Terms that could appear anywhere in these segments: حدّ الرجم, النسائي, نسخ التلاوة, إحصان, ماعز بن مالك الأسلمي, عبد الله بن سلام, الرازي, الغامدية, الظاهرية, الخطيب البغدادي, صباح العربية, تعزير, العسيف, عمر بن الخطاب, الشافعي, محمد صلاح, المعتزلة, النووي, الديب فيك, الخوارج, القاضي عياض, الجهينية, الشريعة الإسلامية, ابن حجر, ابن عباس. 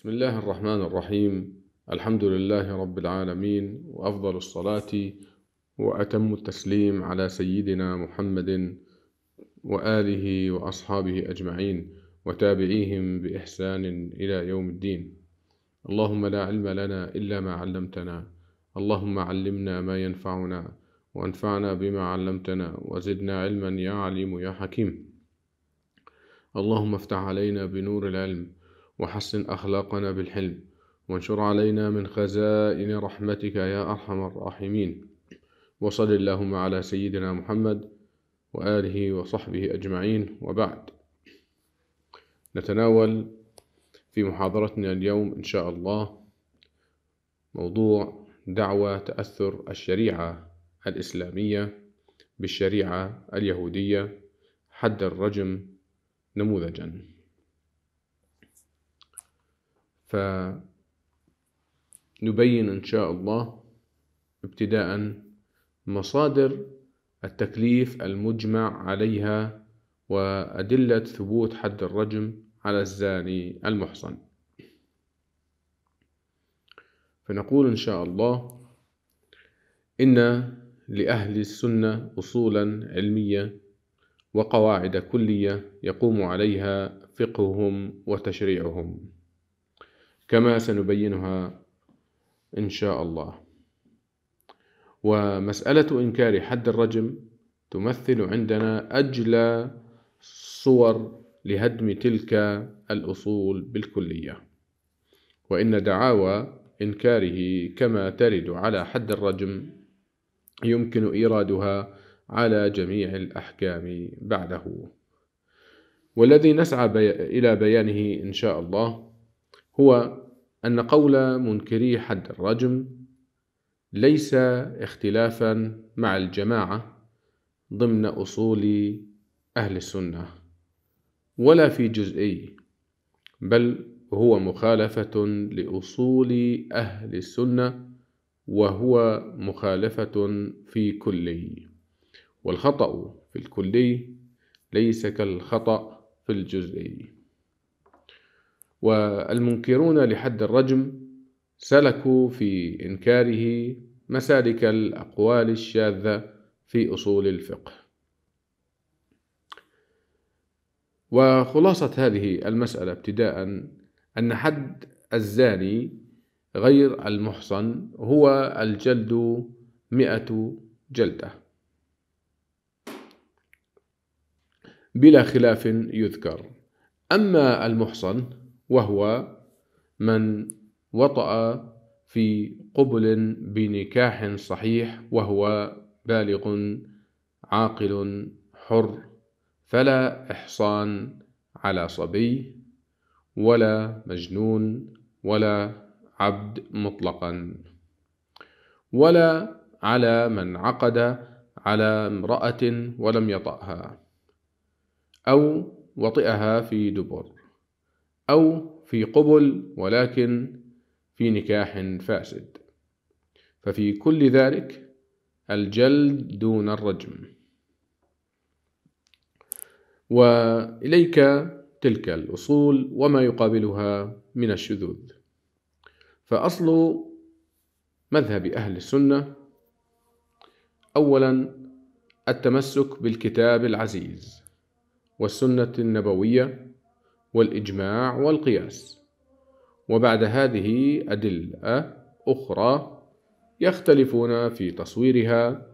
بسم الله الرحمن الرحيم. الحمد لله رب العالمين، وأفضل الصلاة وأتم التسليم على سيدنا محمد وآله وأصحابه أجمعين وتابعيهم بإحسان إلى يوم الدين. اللهم لا علم لنا إلا ما علمتنا، اللهم علمنا ما ينفعنا وأنفعنا بما علمتنا وزدنا علما يا عليم يا حكيم. اللهم افتح علينا بنور العلم وحسن أخلاقنا بالحلم وانشر علينا من خزائن رحمتك يا أرحم الراحمين. وصل اللهم على سيدنا محمد وآله وصحبه أجمعين، وبعد. نتناول في محاضرتنا اليوم إن شاء الله موضوع دعوة تأثر الشريعة الإسلامية بالشريعة اليهودية، حد الرجم نموذجا. فنبين إن شاء الله ابتداء مصادر التكليف المجمع عليها وأدلة ثبوت حد الرجم على الزاني المحصن. فنقول إن شاء الله: إن لأهل السنة أصولا علمية وقواعد كلية يقوم عليها فقههم وتشريعهم، كما سنبينها إن شاء الله. ومسألة إنكار حد الرجم تمثل عندنا أجلى صور لهدم تلك الأصول بالكلية، وإن دعاوى إنكاره كما ترد على حد الرجم يمكن إيرادها على جميع الأحكام بعده، والذي نسعى إلى بيانه إن شاء الله هو أن قول منكري حد الرجم ليس اختلافا مع الجماعة ضمن أصول أهل السنة ولا في جزئي، بل هو مخالفة لأصول أهل السنة، وهو مخالفة في كلي، والخطأ في الكلي ليس كالخطأ في الجزئي. والمنكرون لحد الرجم سلكوا في إنكاره مسالك الأقوال الشاذة في أصول الفقه. وخلاصة هذه المسألة ابتداء أن حد الزاني غير المحصن هو الجلد 100 جلدة بلا خلاف يذكر. أما المحصن وهو من وطأ في قبل بنكاح صحيح وهو بالغ عاقل حر، فلا إحصان على صبي ولا مجنون ولا عبد مطلقا، ولا على من عقد على امرأة ولم يطأها أو وطئها في دبر أو في قبل ولكن في نكاح فاسد، ففي كل ذلك الجلد دون الرجم. وإليك تلك الأصول وما يقابلها من الشذوذ. فأصل مذهب أهل السنة: أولا، التمسك بالكتاب العزيز والسنة النبوية والإجماع والقياس، وبعد هذه أدلة أخرى يختلفون في تصويرها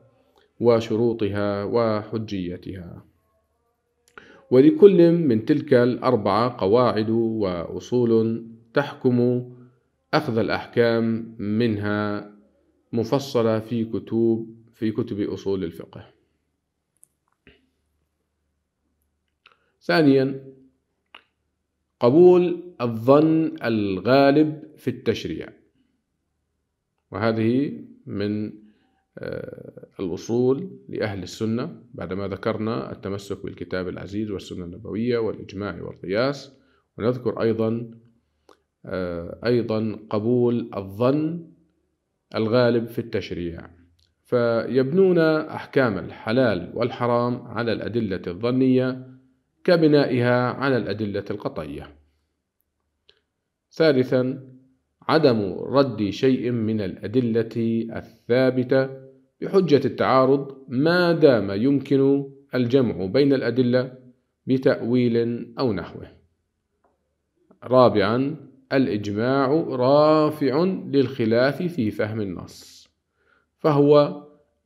وشروطها وحجيتها. ولكل من تلك الأربعة قواعد وأصول تحكم أخذ الأحكام منها، مفصلة في كتب أصول الفقه. ثانيا، قبول الظن الغالب في التشريع، وهذه من الأصول لأهل السنة بعدما ذكرنا التمسك بالكتاب العزيز والسنة النبوية والإجماع والقياس. ونذكر أيضا قبول الظن الغالب في التشريع، فيبنون أحكام الحلال والحرام على الأدلة الظنية كبنائها على الأدلة القطعية. ثالثا، عدم رد شيء من الأدلة الثابتة بحجة التعارض ما دام يمكن الجمع بين الأدلة بتأويل أو نحوه. رابعا، الإجماع رافع للخلاف في فهم النص، فهو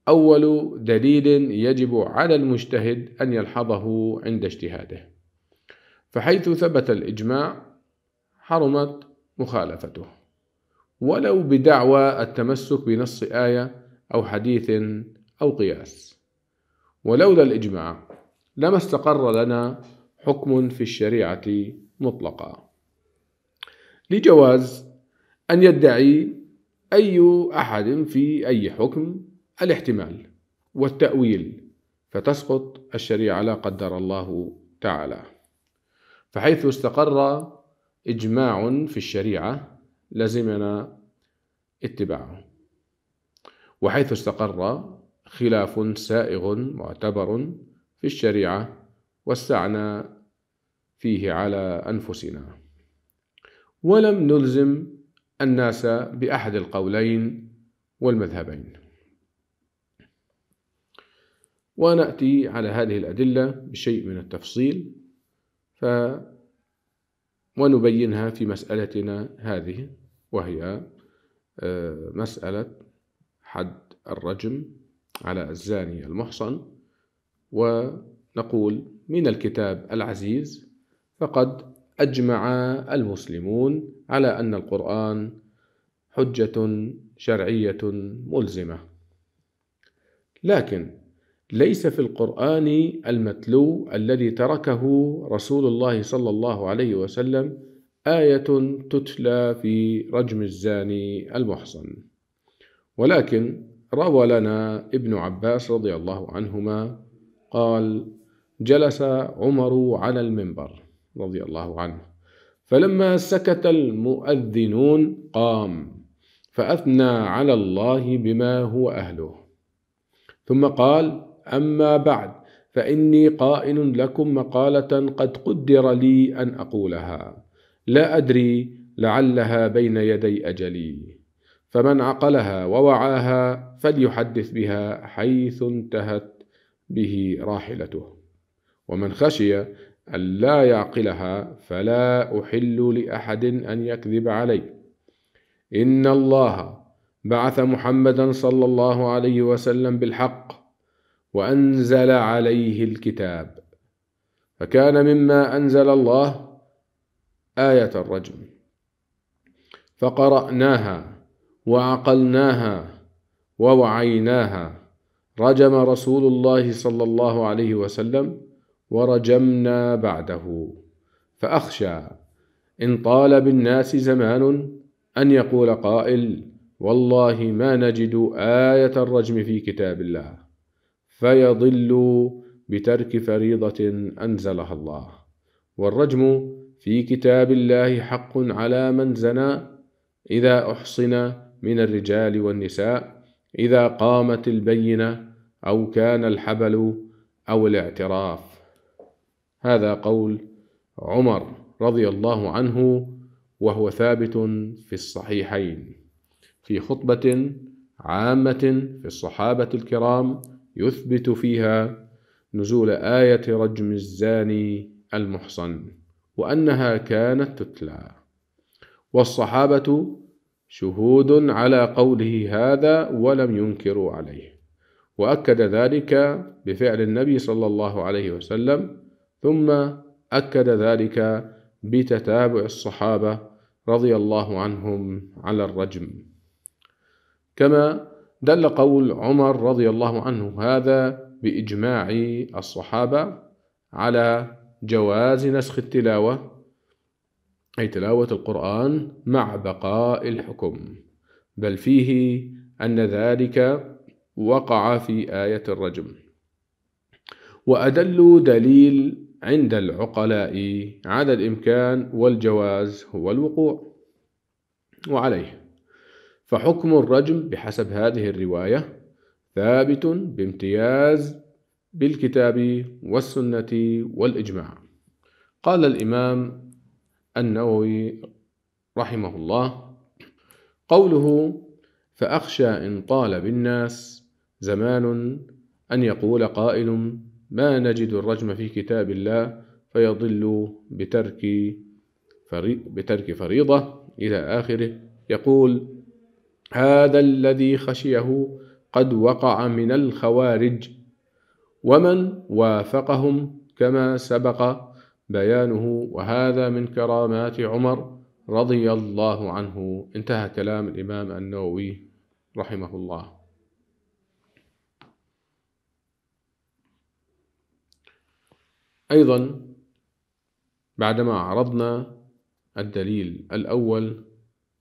أول دليل يجب على المجتهد أن يلحظه عند اجتهاده، فحيث ثبت الإجماع حرمت مخالفته ولو بدعوى التمسك بنص آية أو حديث أو قياس. ولولا الإجماع لما استقر لنا حكم في الشريعة مطلقا. لجواز أن يدعي أي أحد في أي حكم الاحتمال والتأويل، فتسقط الشريعة لا قدر الله تعالى، فحيث استقر إجماع في الشريعة لزمنا اتباعه، وحيث استقر خلاف سائغ معتبر في الشريعة وسعنا فيه على أنفسنا، ولم نلزم الناس بأحد القولين والمذهبين. ونأتي على هذه الأدلة بشيء من التفصيل ونبينها في مسألتنا هذه، وهي مسألة حد الرجم على الزاني المحصن. ونقول من الكتاب العزيز: فقد أجمع المسلمون على أن القرآن حجة شرعية ملزمة، لكن ليس في القرآن المتلو الذي تركه رسول الله صلى الله عليه وسلم آية تتلى في رجم الزاني المحصن، ولكن روى لنا ابن عباس رضي الله عنهما قال: جلس عمر على المنبر رضي الله عنه، فلما سكت المؤذنون قام فأثنى على الله بما هو أهله، ثم قال: أما بعد، فإني قائل لكم مقالة قد قدر لي أن أقولها، لا أدري لعلها بين يدي أجلي، فمن عقلها ووعاها فليحدث بها حيث انتهت به راحلته، ومن خشي أن لا يعقلها فلا أحل لأحد أن يكذب علي. إن الله بعث محمدا صلى الله عليه وسلم بالحق وأنزل عليه الكتاب، فكان مما أنزل الله آية الرجم، فقرأناها وعقلناها ووعيناها، رجم رسول الله صلى الله عليه وسلم ورجمنا بعده، فأخشى إن طال بالناس زمان أن يقول قائل: والله ما نجد آية الرجم في كتاب الله، فيضل بترك فريضة أنزلها الله، والرجم في كتاب الله حق على من زنى إذا أحصن من الرجال والنساء، إذا قامت البينة أو كان الحبل أو الاعتراف. هذا قول عمر رضي الله عنه، وهو ثابت في الصحيحين في خطبة عامة في الصحابة الكرام يثبت فيها نزول آية رجم الزاني المحصن وأنها كانت تتلى، والصحابة شهود على قوله هذا ولم ينكروا عليه، وأكد ذلك بفعل النبي صلى الله عليه وسلم، ثم أكد ذلك بتتابع الصحابة رضي الله عنهم على الرجم، كما دل قول عمر رضي الله عنه هذا بإجماع الصحابة على جواز نسخ التلاوة، أي تلاوة القرآن مع بقاء الحكم، بل فيه أن ذلك وقع في آية الرجم. وأدل دليل عند العقلاء على الإمكان والجواز هو الوقوع، وعليه فحكم الرجم بحسب هذه الرواية ثابت بامتياز بالكتاب والسنة والإجماع. قال الإمام النووي رحمه الله. قوله فأخشى إن طال بالناس زمان أن يقول قائل ما نجد الرجم في كتاب الله فيضل بترك فريضة إلى آخره. يقول هذا الذي خشيه قد وقع من الخوارج ومن وافقهم كما سبق بيانه، وهذا من كرامات عمر رضي الله عنه. انتهى كلام الإمام النووي رحمه الله. أيضا بعدما عرضنا الدليل الأول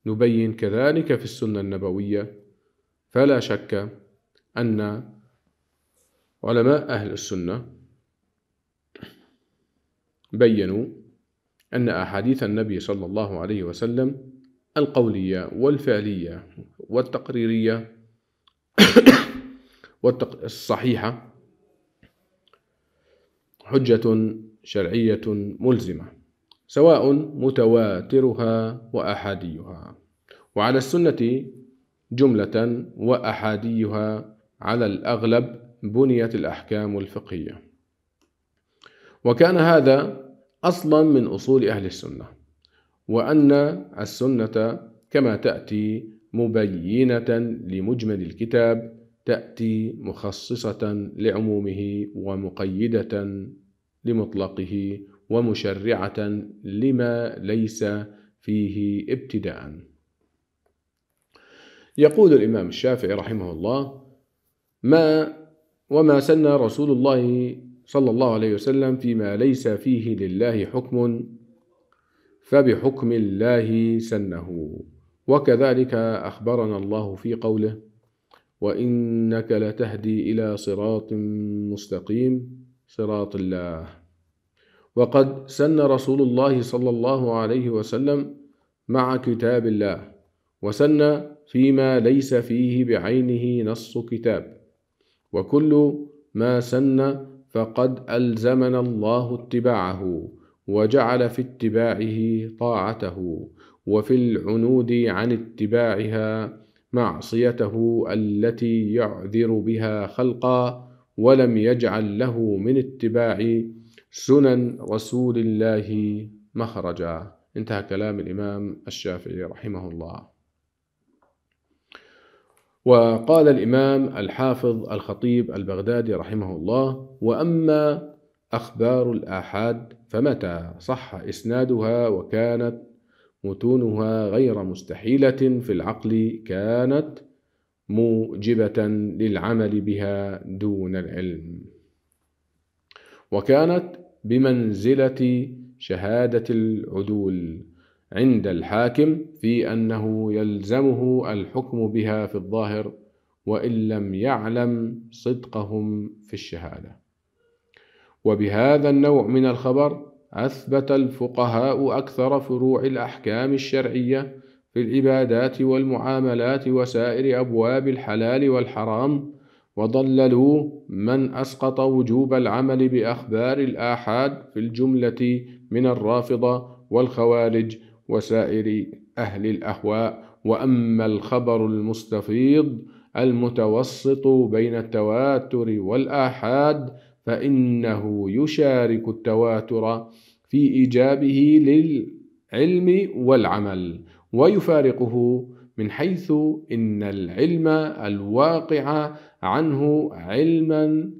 نبين كذلك في السنة النبوية، فلا شك أن علماء أهل السنة بيّنوا أن أحاديث النبي صلى الله عليه وسلم القولية والفعلية والتقريرية الصحيحة حجة شرعية ملزمة، سواء متواترها وأحاديها، وعلى السنة جملة وأحاديها على الأغلب بنيت الأحكام الفقهية. وكان هذا أصلا من أصول أهل السنة، وأن السنة كما تأتي مبينة لمجمل الكتاب تأتي مخصصة لعمومه ومقيدة لمطلقه ومشرعة لما ليس فيه ابتداء. يقول الإمام الشافعي رحمه الله وما سن رسول الله صلى الله عليه وسلم فيما ليس فيه لله حكم فبحكم الله سنه، وكذلك أخبرنا الله في قوله وإنك لتهدي إلى صراط مستقيم صراط الله. وقد سن رسول الله صلى الله عليه وسلم مع كتاب الله، وسن فيما ليس فيه بعينه نص كتاب، وكل ما سن فقد ألزمنا الله اتباعه وجعل في اتباعه طاعته، وفي العنود عن اتباعها معصيته التي يعذر بها خلقا، ولم يجعل له من اتباع سنن رسول الله مخرجا. انتهى كلام الإمام الشافعي رحمه الله. وقال الإمام الحافظ الخطيب البغدادي رحمه الله وأما أخبار الآحاد فمتى صح إسنادها وكانت متونها غير مستحيلة في العقل كانت موجبة للعمل بها دون العلم، وكانت بمنزلة شهادة العدول عند الحاكم في أنه يلزمه الحكم بها في الظاهر وإن لم يعلم صدقهم في الشهادة. وبهذا النوع من الخبر أثبت الفقهاء أكثر فروع الأحكام الشرعية في العبادات والمعاملات وسائر أبواب الحلال والحرام، وضللوا من أسقط وجوب العمل بأخبار الآحاد في الجملة من الرافضة والخوارج وسائر أهل الأهواء. وأما الخبر المستفيض المتوسط بين التواتر والآحاد فإنه يشارك التواتر في إيجابه للعلم والعمل، ويفارقه من حيث إن العلم الواقع عنه علما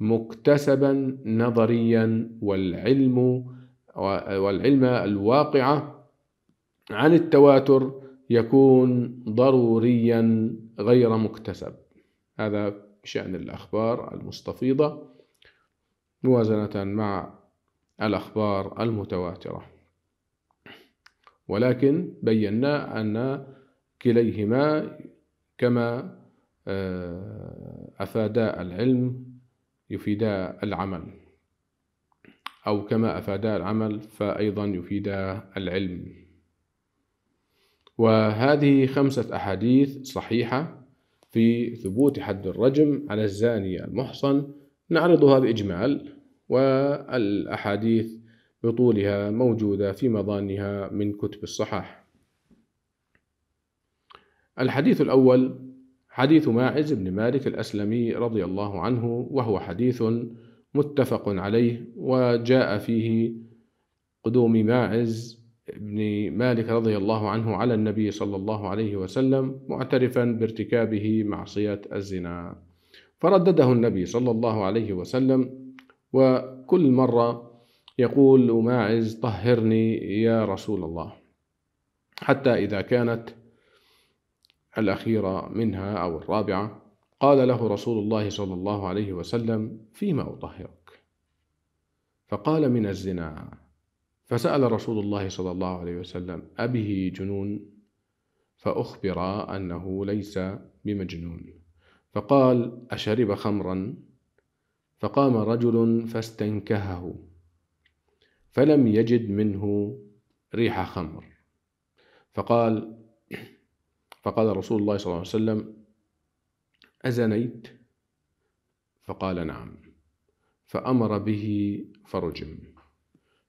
مكتسبا نظريا، والعلم الواقع عن التواتر يكون ضروريا غير مكتسب. هذا شأن الأخبار المستفيضة موازنة مع الأخبار المتواترة، ولكن بينا أن كليهما كما أفادا العلم يفيدا العمل، أو كما أفادا العمل فأيضا يفيدا العلم. وهذه 5 أحاديث صحيحة في ثبوت حد الرجم على الزاني المحصن نعرضها بإجمال، والأحاديث بطولها موجودة في مضانها من كتب الصحاح. الحديث الأول حديث ماعز بن مالك الأسلمي رضي الله عنه، وهو حديث متفق عليه، وجاء فيه قدوم ماعز بن مالك رضي الله عنه على النبي صلى الله عليه وسلم معترفا بارتكابه معصية الزنا، فردده النبي صلى الله عليه وسلم، وكل مرة يقول ماعز: طهرني يا رسول الله، حتى إذا كانت الأخيرة منها أو الرابعة قال له رسول الله صلى الله عليه وسلم: فيما أطهرك؟ فقال: من الزنا. فسأل رسول الله صلى الله عليه وسلم: أبه جنون؟ فأخبر أنه ليس بمجنون. فقال: أشرب خمرا؟ فقام رجل فاستنكهه فلم يجد منه ريح خمر، فقال رسول الله صلى الله عليه وسلم: أزنيت؟ فقال: نعم. فأمر به فرجم.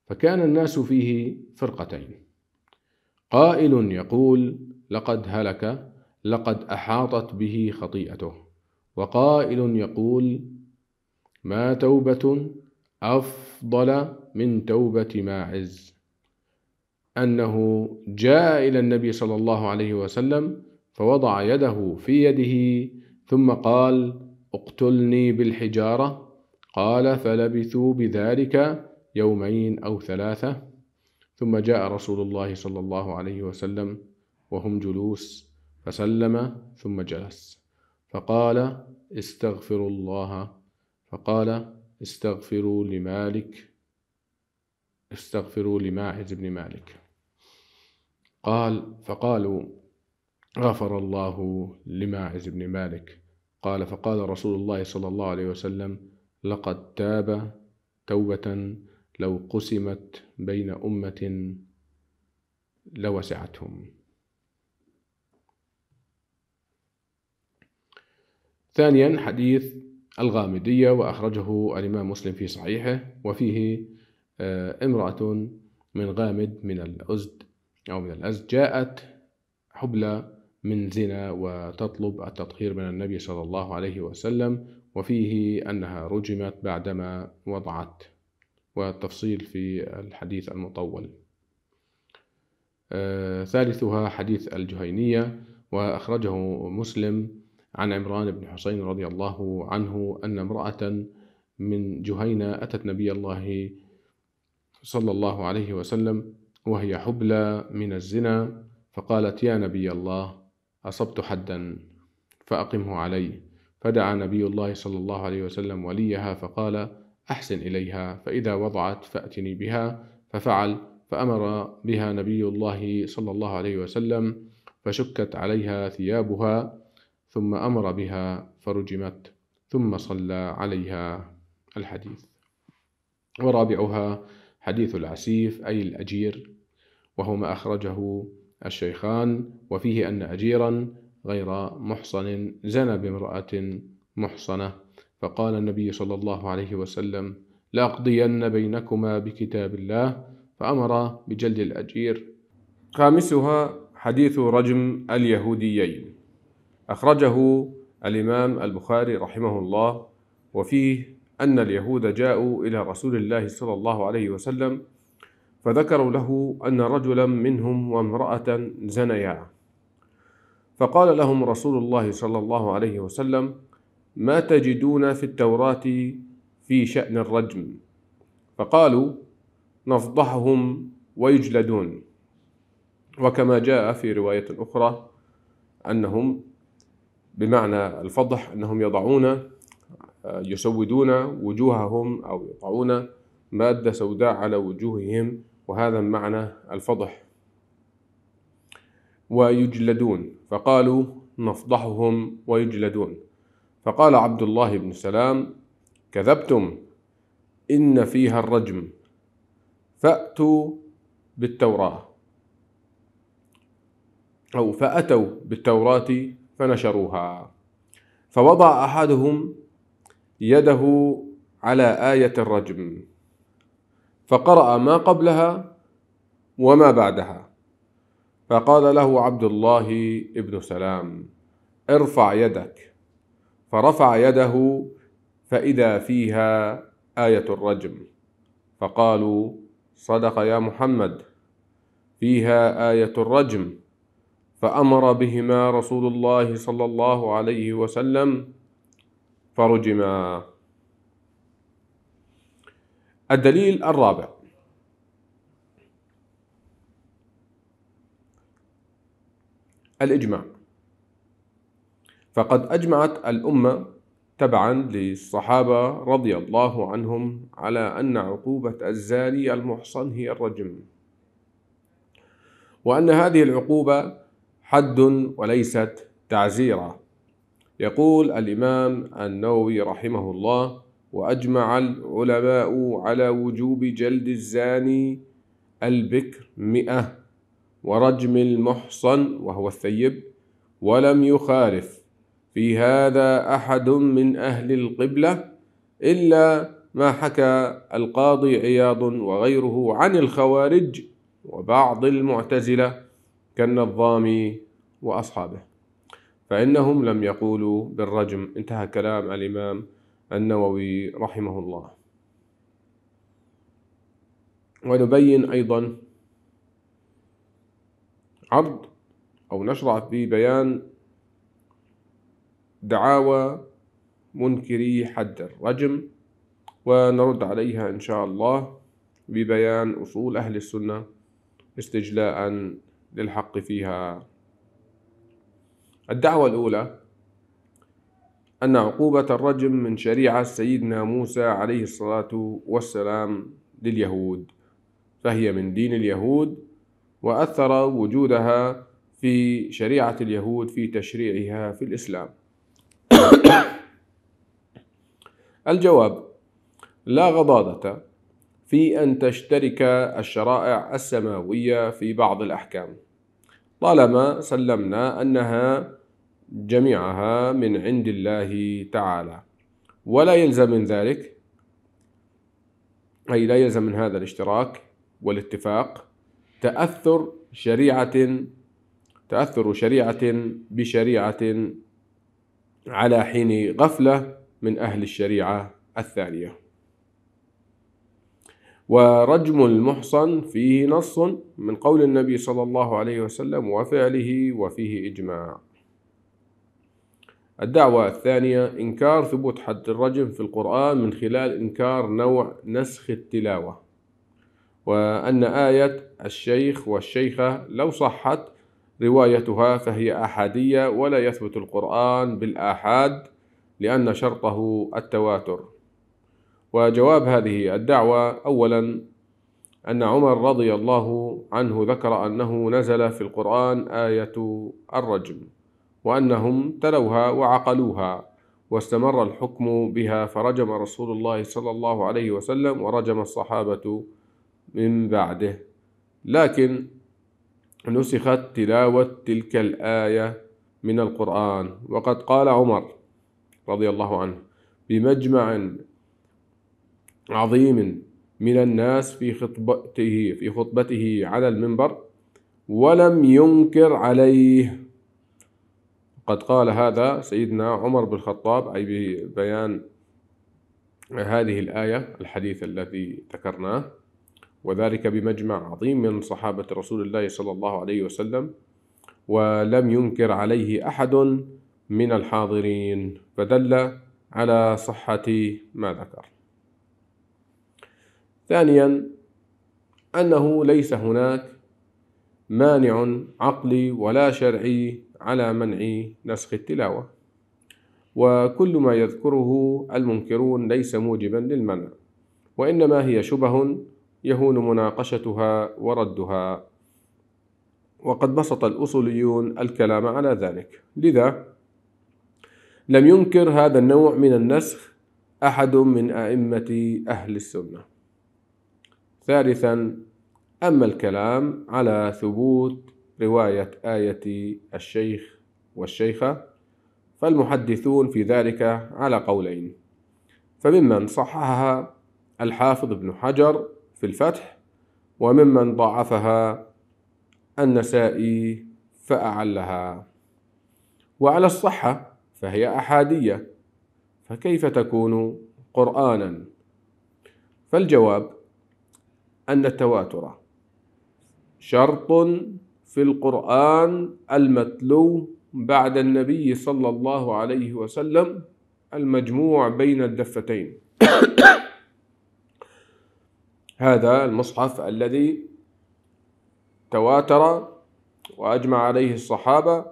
فكان الناس فيه فرقتين، قائل يقول: لقد هلك، لقد أحاطت به خطيئته، وقائل يقول: ما توبة أفضل من توبة ماعز، أنه جاء إلى النبي صلى الله عليه وسلم فوضع يده في يده ثم قال: اقتلني بالحجارة. قال: فلبثوا بذلك يومين أو ثلاثة، ثم جاء رسول الله صلى الله عليه وسلم وهم جلوس فسلم ثم جلس، فقال: استغفر الله. فقال: استغفروا لماعز بن مالك. فقالوا: غفر الله لماعز بن مالك. قال: فقال رسول الله صلى الله عليه وسلم: لقد تاب توبة لو قسمت بين أمة لوسعتهم. ثانيا حديث الغامدية، وأخرجه الإمام مسلم في صحيحه، وفيه امرأة من غامد من الأزد أو من الأزد جاءت حبلى من زنا وتطلب التطهير من النبي صلى الله عليه وسلم، وفيه أنها رجمت بعدما وضعت، والتفصيل في الحديث المطول. ثالثها حديث الجهينية، وأخرجه مسلم عن عمران بن حسين رضي الله عنه أن امرأة من جهينة أتت نبي الله صلى الله عليه وسلم وهي حبلى من الزنا، فقالت: يا نبي الله، أصبت حدا فأقمه علي. فدعا نبي الله صلى الله عليه وسلم وليها فقال: أحسن إليها، فإذا وضعت فأتني بها. ففعل، فأمر بها نبي الله صلى الله عليه وسلم فشكت عليها ثيابها، ثم أمر بها فرجمت، ثم صلى عليها. الحديث. ورابعها حديث العسيف أي الأجير، وهو ما أخرجه الشيخان، وفيه أن أجيرا غير محصن زنى بامرأة محصنة، فقال النبي صلى الله عليه وسلم: لأقضين بينكما بكتاب الله، فأمر بجلد الأجير. خامسها حديث رجم اليهوديين، أخرجه الإمام البخاري رحمه الله، وفيه أن اليهود جاءوا إلى رسول الله صلى الله عليه وسلم فذكروا له أن رجلا منهم وامرأة زنيا، فقال لهم رسول الله صلى الله عليه وسلم: ما تجدون في التوراة في شأن الرجم؟ فقالوا: نفضحهم ويجلدون. وكما جاء في رواية أخرى أنهم بمعنى الفضح أنهم يسودون وجوههم أو يضعون مادة سوداء على وجوههم، وهذا معنى الفضح. ويجلدون، فقالوا: نفضحهم ويجلدون. فقال عبد الله بن سلام: كذبتم، إن فيها الرجم، فأتوا بالتوراة، أو فأتوا بالتوراة فنشروها. فوضع أحدهم يده على آية الرجم فقرأ ما قبلها وما بعدها، فقال له عبد الله ابن سلام: ارفع يدك. فرفع يده فإذا فيها آية الرجم، فقالوا: صدق يا محمد، فيها آية الرجم. فأمر بهما رسول الله صلى الله عليه وسلم فرجما. الدليل الرابع: الإجماع، فقد أجمعت الأمة تبعا للصحابة رضي الله عنهم على أن عقوبة الزاني المحصن هي الرجم، وأن هذه العقوبة حد وليست تعزيرا. يقول الإمام النووي رحمه الله: وأجمع العلماء على وجوب جلد الزاني البكر 100 ورجم المحصن وهو الثيب، ولم يخالف في هذا أحد من أهل القبلة إلا ما حكى القاضي عياض وغيره عن الخوارج وبعض المعتزلة كالنظام وأصحابه، فإنهم لم يقولوا بالرجم. انتهى كلام الإمام النووي رحمه الله. ونبين أيضا عرض أو نشرع في بيان دعاوى منكري حد الرجم، ونرد عليها إن شاء الله ببيان أصول أهل السنة استجلاء للحق فيها. الدعوة الأولى: أن عقوبة الرجم من شريعة سيدنا موسى عليه الصلاة والسلام لليهود، فهي من دين اليهود، وأثر وجودها في شريعة اليهود في تشريعها في الإسلام. الجواب: لا غضاضة في أن تشترك الشرائع السماوية في بعض الأحكام، طالما سلمنا أنها جميعها من عند الله تعالى، ولا يلزم من ذلك، أي لا يلزم من هذا الاشتراك والاتفاق تأثر شريعة بشريعة على حين غفلة من أهل الشريعة الثانية. ورجم المحصن فيه نص من قول النبي صلى الله عليه وسلم وفعله، وفيه إجماع. الدعوة الثانية: إنكار ثبوت حد الرجم في القرآن من خلال إنكار نوع نسخ التلاوة، وأن آية الشيخ والشيخة لو صحت روايتها فهي أحادية، ولا يثبت القرآن بالآحاد لأن شرطه التواتر. وجواب هذه الدعوة: أولا، أن عمر رضي الله عنه ذكر أنه نزل في القرآن آية الرجم، وأنهم تلوها وعقلوها واستمر الحكم بها، فرجم رسول الله صلى الله عليه وسلم ورجم الصحابة من بعده، لكن نسخت تلاوة تلك الآية من القرآن. وقد قال عمر رضي الله عنه بمجمع عظيم من الناس في خطبته على المنبر: ولم ينكر عليه. قد قال هذا سيدنا عمر بن الخطاب، أي ببيان هذه الآية، الحديث الذي ذكرناه، وذلك بمجمع عظيم من صحابة رسول الله صلى الله عليه وسلم، ولم ينكر عليه أحد من الحاضرين، فدل على صحة ما ذكر. ثانيا، أنه ليس هناك مانع عقلي ولا شرعي على منع نسخ التلاوة، وكل ما يذكره المنكرون ليس موجبا للمنع، وإنما هي شبه يهون مناقشتها وردها، وقد بسط الأصوليون الكلام على ذلك. لذا لم ينكر هذا النوع من النسخ أحد من أئمة أهل السنة. ثالثا، أما الكلام على ثبوت رواية آية الشيخ والشيخة فالمحدثون في ذلك على قولين، فممن صححها الحافظ ابن حجر في الفتح، وممن ضعفها النسائي فأعلها. وعلى الصحة فهي أحادية، فكيف تكون قرآنا؟ فالجواب أن التواتر شرط في القرآن المتلو بعد النبي صلى الله عليه وسلم المجموع بين الدفتين. هذا المصحف الذي تواتر وأجمع عليه الصحابة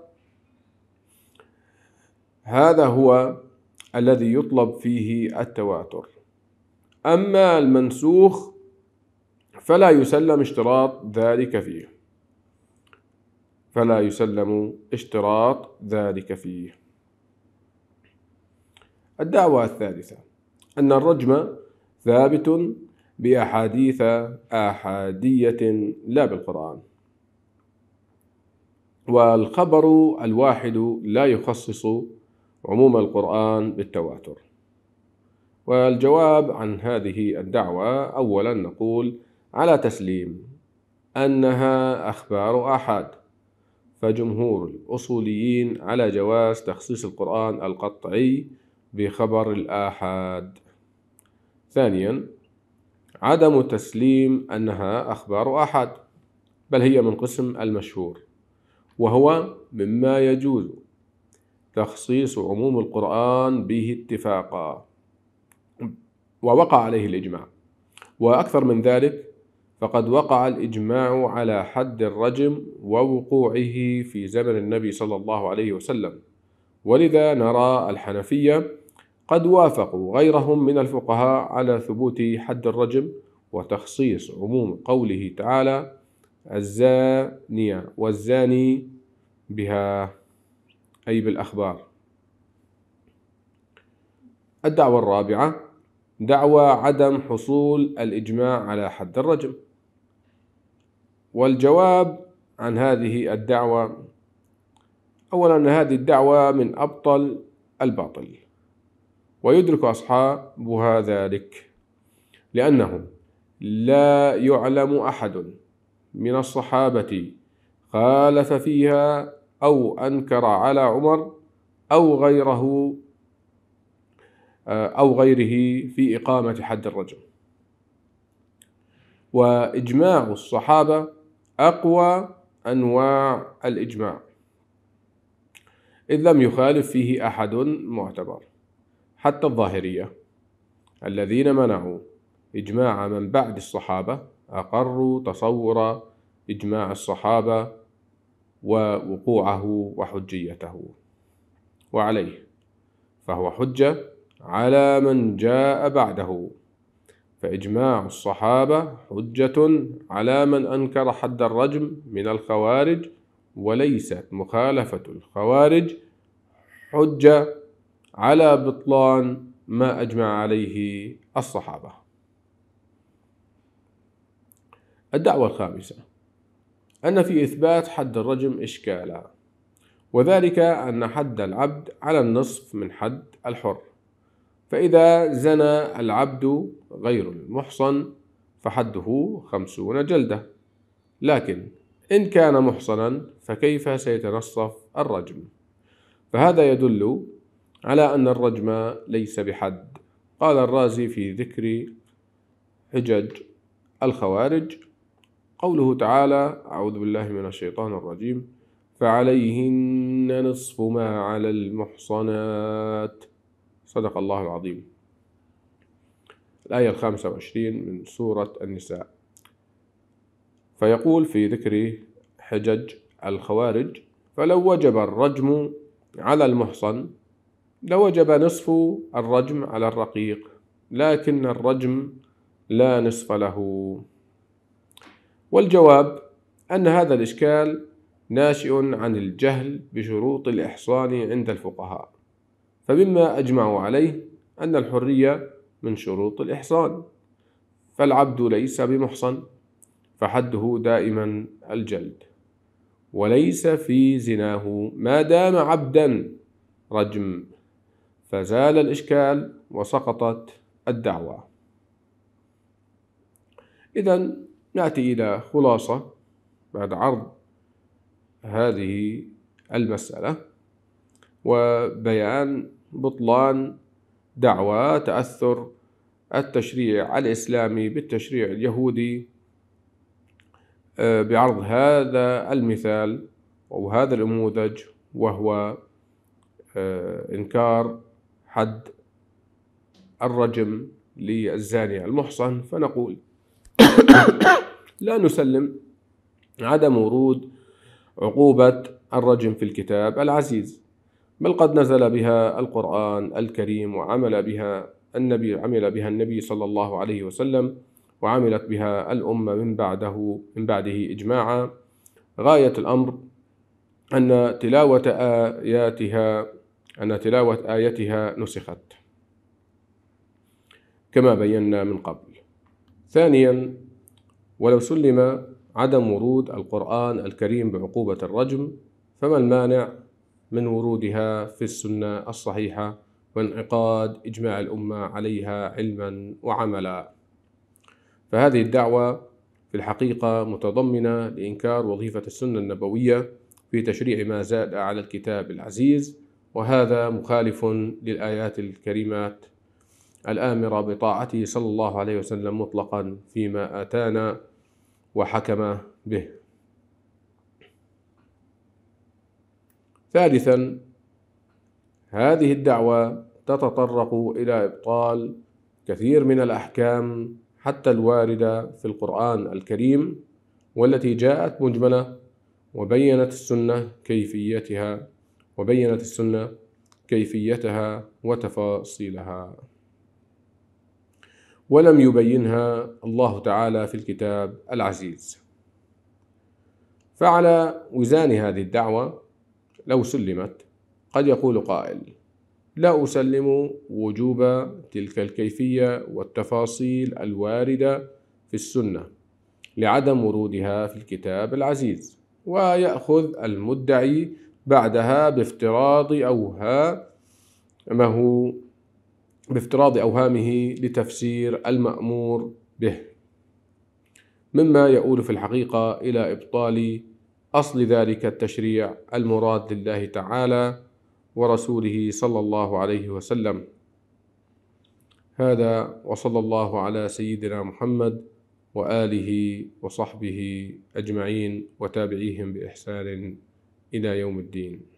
هذا هو الذي يطلب فيه التواتر. أما المنسوخ فلا يسلم اشتراط ذلك فيه، الدعوة الثالثة أن الرجم ثابت بأحاديث أحادية لا بالقرآن، والخبر الواحد لا يخصص عموم القرآن بالتواتر. والجواب عن هذه الدعوة أولا نقول على تسليم أنها أخبار آحاد، فجمهور الأصوليين على جواز تخصيص القرآن القطعي بخبر الآحاد. ثانيا عدم تسليم أنها أخبار آحاد، بل هي من قسم المشهور، وهو مما يجوز تخصيص عموم القرآن به اتفاقا ووقع عليه الإجماع، وأكثر من ذلك فقد وقع الإجماع على حد الرجم ووقوعه في زمن النبي صلى الله عليه وسلم، ولذا نرى الحنفية قد وافقوا غيرهم من الفقهاء على ثبوت حد الرجم وتخصيص عموم قوله تعالى الزانية والزاني بها، أي بالأخبار. الدعوة الرابعة دعوى عدم حصول الإجماع على حد الرجم، والجواب عن هذه الدعوة أولا أن هذه الدعوة من أبطل الباطل، ويدرك أصحابها ذلك، لأنه لا يعلم أحد من الصحابة خالف فيها أو أنكر على عمر أو غيره في إقامة حد الرجم، وإجماع الصحابة أقوى أنواع الإجماع، إذ لم يخالف فيه أحد معتبر، حتى الظاهرية الذين منعوا إجماع من بعد الصحابة أقروا تصور إجماع الصحابة ووقوعه وحجيته، وعليه فهو حجة على من جاء بعده، فإجماع الصحابة حجة على من أنكر حد الرجم من الخوارج، وليست مخالفة الخوارج حجة على بطلان ما أجمع عليه الصحابة. الدعوة الخامسة أن في إثبات حد الرجم إشكالا، وذلك أن حد العبد على النصف من حد الحر، فإذا زنى العبد غير المحصن فحده 50 جلدة، لكن إن كان محصنا فكيف سيتنصف الرجم؟ فهذا يدل على أن الرجم ليس بحد. قال الرازي في ذكر حجج الخوارج قوله تعالى أعوذ بالله من الشيطان الرجيم فعليهن نصف ما على المحصنات، صدق الله العظيم، الآية 25 من سورة النساء. فيقول في ذكر حجج الخوارج فلو وجب الرجم على المحصن لوجب نصف الرجم على الرقيق، لكن الرجم لا نصف له. والجواب أن هذا الإشكال ناشئ عن الجهل بشروط الإحصان عند الفقهاء، فمما أجمعوا عليه أن الحرية من شروط الإحصان، فالعبد ليس بمحصن فحده دائما الجلد، وليس في زناه ما دام عبدا رجم، فزال الإشكال وسقطت الدعوة. إذن نأتي إلى خلاصة بعد عرض هذه المسألة وبيان بطلان دعوى تأثر التشريع الإسلامي بالتشريع اليهودي بعرض هذا المثال أو هذا النموذج، وهو إنكار حد الرجم للزاني المحصن. فنقول لا نسلم عدم ورود عقوبة الرجم في الكتاب العزيز، بل قد نزل بها القرآن الكريم وعمل بها النبي صلى الله عليه وسلم، وعملت بها الأمة من بعده إجماعا. غاية الأمر أن تلاوة آياتها نسخت كما بينا من قبل. ثانيا، ولو سلم عدم ورود القرآن الكريم بعقوبة الرجم، فما المانع من ورودها في السنة الصحيحة وانعقاد إجماع الأمة عليها علما وعملا؟ فهذه الدعوة في الحقيقة متضمنة لإنكار وظيفة السنة النبوية في تشريع ما زاد على الكتاب العزيز، وهذا مخالف للآيات الكريمات الآمرة بطاعته صلى الله عليه وسلم مطلقا فيما آتانا وحكم به. ثالثا، هذه الدعوة تتطرق إلى إبطال كثير من الأحكام حتى الواردة في القرآن الكريم والتي جاءت مجملة، وبينت السنة كيفيتها وتفاصيلها، ولم يبينها الله تعالى في الكتاب العزيز. فعلى وزان هذه الدعوة لو سلمت، قد يقول قائل: لا أسلم وجوب تلك الكيفية والتفاصيل الواردة في السنة لعدم ورودها في الكتاب العزيز، ويأخذ المدعي بعدها بافتراض أوهامه لتفسير المأمور به، مما يؤول في الحقيقة إلى إبطال أصل ذلك التشريع المراد لله تعالى ورسوله صلى الله عليه وسلم. هذا، وصلى الله على سيدنا محمد وآله وصحبه أجمعين وتابعيهم بإحسان إلى يوم الدين.